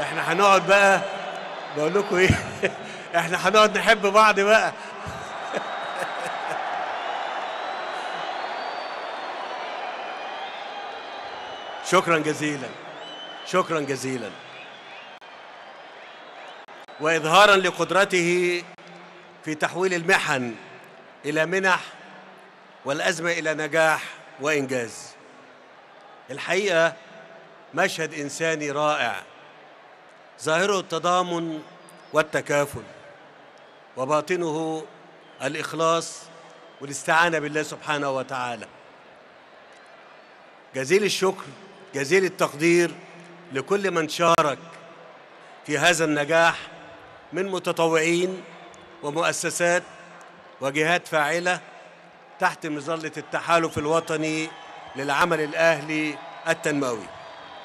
احنا هنقعد بقى بقول لكم ايه احنا هنقعد نحب بعض بقى شكرا جزيلا، شكرا جزيلا. وإظهارا لقدرته في تحويل المحن إلى منح والأزمة إلى نجاح وإنجاز. الحقيقة مشهد إنساني رائع ظاهره التضامن والتكافل وباطنه الإخلاص والاستعانة بالله سبحانه وتعالى. جزيل الشكر، جزيل التقدير لكل من شارك في هذا النجاح من متطوعين ومؤسسات وجهات فاعلة تحت مظلة التحالف الوطني للعمل الأهلي التنموي.